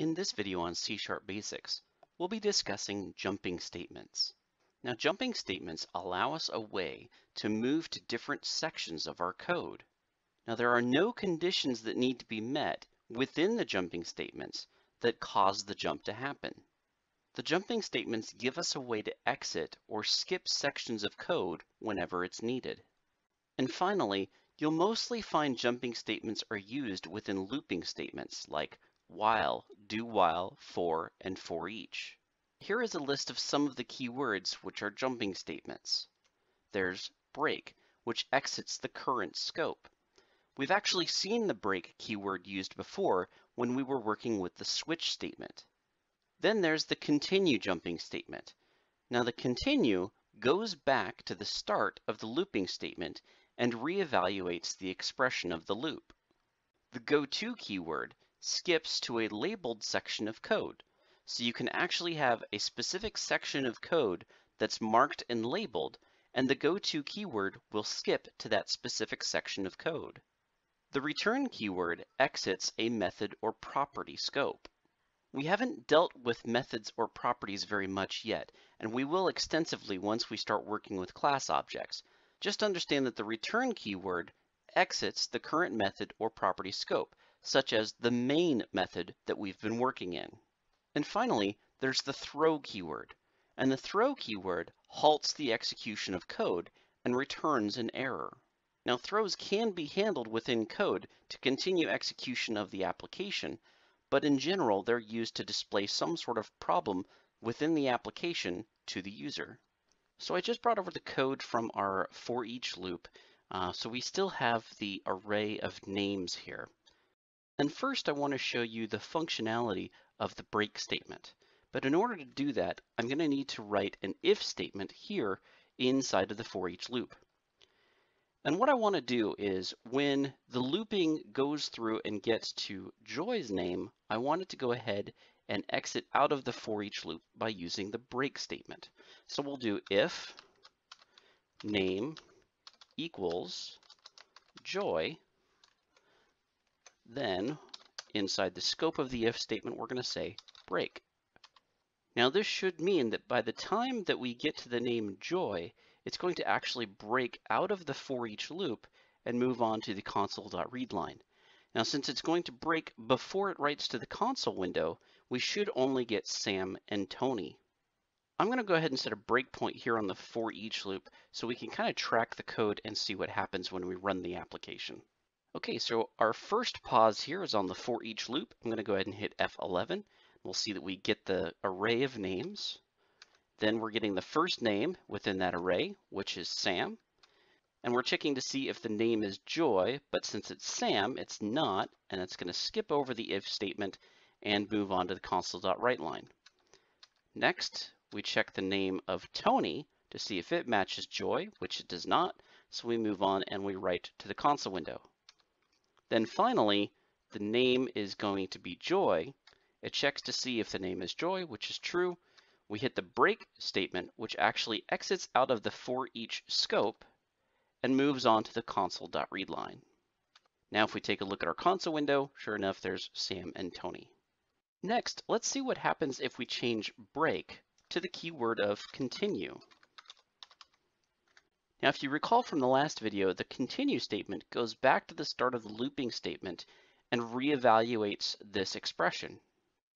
In this video on C# Basics, we'll be discussing jumping statements. Now, jumping statements allow us a way to move to different sections of our code. Now, there are no conditions that need to be met within the jumping statements that cause the jump to happen. The jumping statements give us a way to exit or skip sections of code whenever it's needed. And finally, you'll mostly find jumping statements are used within looping statements like while, do while, for, and for each. Here is a list of some of the keywords which are jumping statements. There's break, which exits the current scope. We've actually seen the break keyword used before when we were working with the switch statement. Then there's the continue jumping statement. Now the continue goes back to the start of the looping statement and reevaluates the expression of the loop. The go-to keyword skips to a labeled section of code. So you can actually have a specific section of code that's marked and labeled, and the go-to keyword will skip to that specific section of code. The return keyword exits a method or property scope. We haven't dealt with methods or properties very much yet, and we will extensively once we start working with class objects. Just understand that the return keyword exits the current method or property scope, such as the main method that we've been working in. And finally, there's the throw keyword. And the throw keyword halts the execution of code and returns an error. Now, throws can be handled within code to continue execution of the application, but in general, they're used to display some sort of problem within the application to the user. So I just brought over the code from our for each loop, so we still have the array of names here. And first, I want to show you the functionality of the break statement. But in order to do that, I'm going to need to write an if statement here inside of the for each loop. And what I want to do is when the looping goes through and gets to Joy's name, I want it to go ahead and exit out of the for each loop by using the break statement. So we'll do if name equals Joy, then inside the scope of the if statement, we're going to say break. Now this should mean that by the time that we get to the name Joy, it's going to actually break out of the for each loop and move on to the console.read line. Now, since it's going to break before it writes to the console window, we should only get Sam and Tony. I'm going to go ahead and set a breakpoint here on the for each loop so we can kind of track the code and see what happens when we run the application. Okay, so our first pause here is on the for each loop. I'm going to go ahead and hit F11. We'll see that we get the array of names. Then we're getting the first name within that array, which is Sam. And we're checking to see if the name is Joy, but since it's Sam, it's not, and it's going to skip over the if statement and move on to the console.write line. Next, we check the name of Tony to see if it matches Joy, which it does not. So we move on and we write to the console window. Then finally, the name is going to be Joy. It checks to see if the name is Joy, which is true. We hit the break statement, which actually exits out of the for each scope and moves on to the console.read line. Now, if we take a look at our console window, sure enough, there's Sam and Tony. Next, let's see what happens if we change break to the keyword of continue. Now, if you recall from the last video, the continue statement goes back to the start of the looping statement and reevaluates this expression.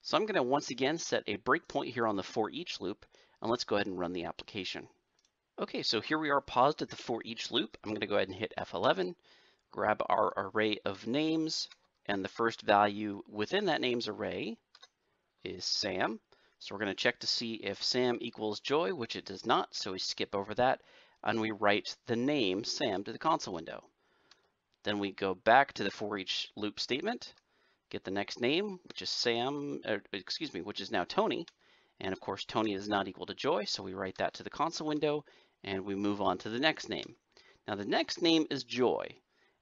So I'm going to once again set a breakpoint here on the for each loop, and let's go ahead and run the application. Okay, so here we are paused at the for each loop. I'm going to go ahead and hit F11, grab our array of names, and the first value within that names array is Sam. So we're going to check to see if Sam equals Joy, which it does not, so we skip over that. And we write the name Sam to the console window. Then we go back to the for each loop statement, get the next name, which is which is now Tony. And of course, Tony is not equal to Joy, so we write that to the console window and we move on to the next name. Now the next name is Joy.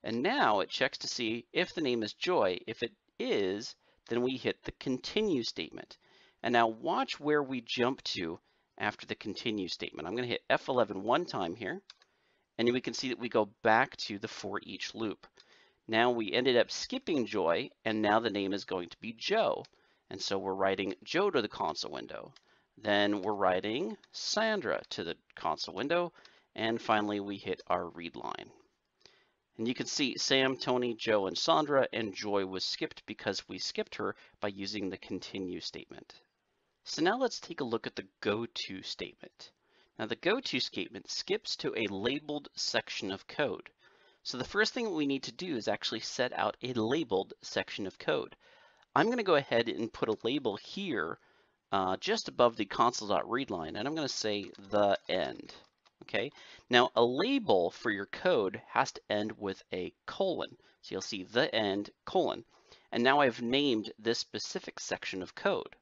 And now it checks to see if the name is Joy. If it is, then we hit the continue statement. And now watch where we jump to after the continue statement. I'm going to hit F11 one time here, and we can see that we go back to the for each loop. Now we ended up skipping Joy, and now the name is going to be Joe. And so we're writing Joe to the console window. Then we're writing Sandra to the console window. And finally, we hit our read line. And you can see Sam, Tony, Joe, and Sandra, and Joy was skipped because we skipped her by using the continue statement. So now let's take a look at the goto statement. Now the goto statement skips to a labeled section of code. So the first thing we need to do is actually set out a labeled section of code. I'm going to go ahead and put a label here just above the console.read line, and I'm going to say the end. Okay, now a label for your code has to end with a colon. So you'll see the end colon. And now I've named this specific section of code.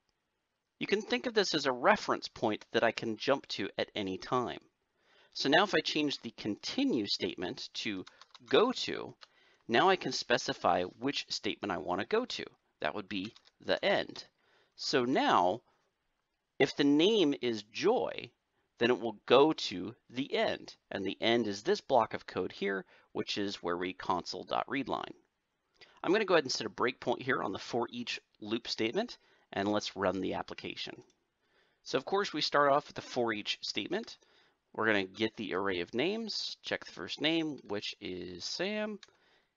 You can think of this as a reference point that I can jump to at any time. So now if I change the continue statement to go to, now I can specify which statement I want to go to. That would be the end. So now if the name is Joy, then it will go to the end. And the end is this block of code here, which is where we console.readline. I'm going to go ahead and set a breakpoint here on the for each loop statement, and let's run the application. So of course we start off with the for each statement. We're going to get the array of names, check the first name, which is Sam,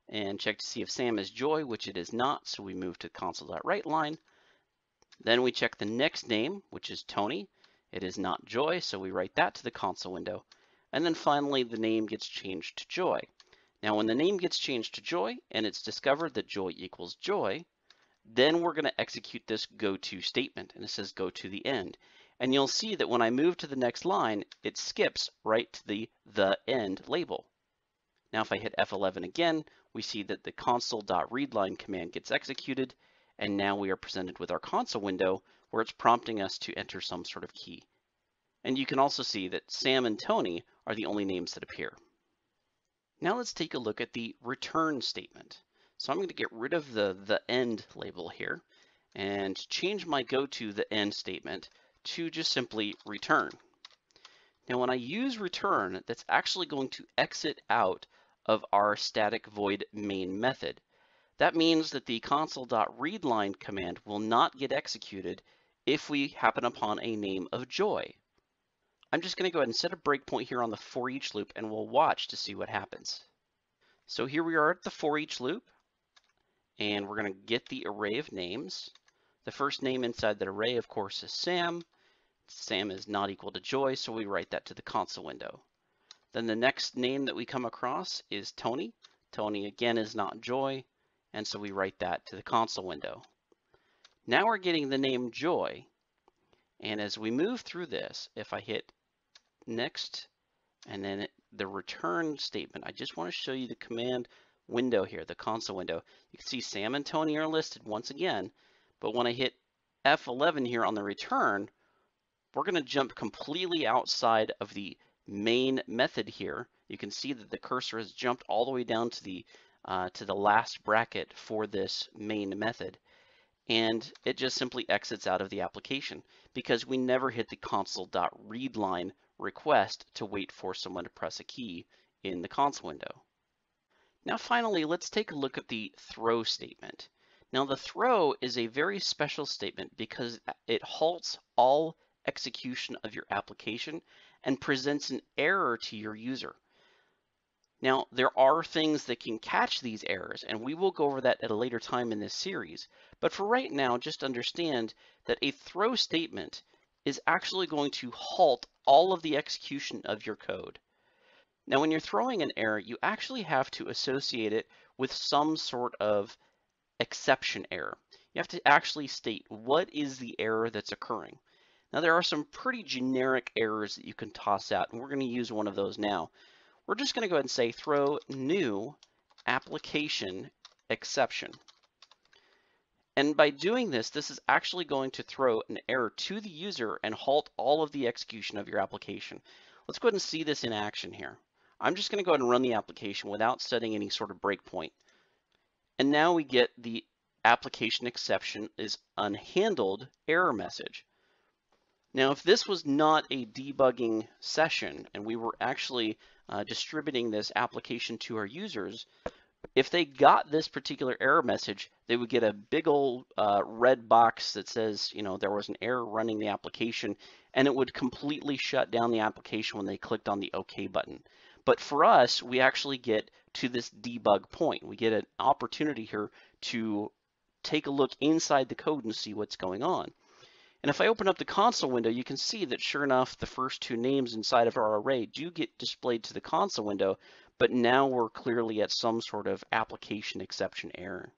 and check to see if Sam is Joy, which it is not, so we move to console.writeLine. Then we check the next name, which is Tony. It is not Joy, so we write that to the console window. And then finally, the name gets changed to Joy. Now, when the name gets changed to Joy and it's discovered that Joy equals Joy, then we're going to execute this goto statement. And it says go to the end. And you'll see that when I move to the next line, it skips right to the end label. Now, if I hit F11 again, we see that the console.readline command gets executed. And now we are presented with our console window where it's prompting us to enter some sort of key. And you can also see that Sam and Tony are the only names that appear. Now let's take a look at the return statement. So I'm going to get rid of the end label here and change my go to the end statement to just simply return. Now when I use return, that's actually going to exit out of our static void main method. That means that the console.readline command will not get executed if we happen upon a name of Joy. I'm just going to go ahead and set a breakpoint here on the for each loop, and we'll watch to see what happens. So here we are at the for each loop, and we're going to get the array of names. The first name inside that array, of course, is Sam. Sam is not equal to Joy, so we write that to the console window. Then the next name that we come across is Tony. Tony, again, is not Joy. And so we write that to the console window. Now we're getting the name Joy. And as we move through this, if I hit next and then the return statement, I just want to show you the command window here, the console window. You can see Sam and Tony are listed once again, but when I hit F11 here on the return, we're going to jump completely outside of the main method here. You can see that the cursor has jumped all the way down to the last bracket for this main method, and it just simply exits out of the application because we never hit the console.readline request to wait for someone to press a key in the console window. Now finally, let's take a look at the throw statement. Now the throw is a very special statement because it halts all execution of your application and presents an error to your user. Now, there are things that can catch these errors, and we will go over that at a later time in this series. But for right now, just understand that a throw statement is actually going to halt all of the execution of your code. Now, when you're throwing an error, you actually have to associate it with some sort of exception error. You have to actually state what is the error that's occurring. Now, there are some pretty generic errors that you can toss out, and we're going to use one of those now. We're just going to go ahead and say throw new application exception. And by doing this, this is actually going to throw an error to the user and halt all of the execution of your application. Let's go ahead and see this in action here. I'm just going to go ahead and run the application without setting any sort of breakpoint. And now we get the application exception is unhandled error message. Now, if this was not a debugging session and we were actually distributing this application to our users, If they got this particular error message, they would get a big old red box that says, you know, there was an error running the application, and it would completely shut down the application when they clicked on the OK button. But for us, we actually get to this debug point. We get an opportunity here to take a look inside the code and see what's going on. And if I open up the console window, you can see that sure enough, the first two names inside of our array do get displayed to the console window, but now we're clearly at some sort of application exception error.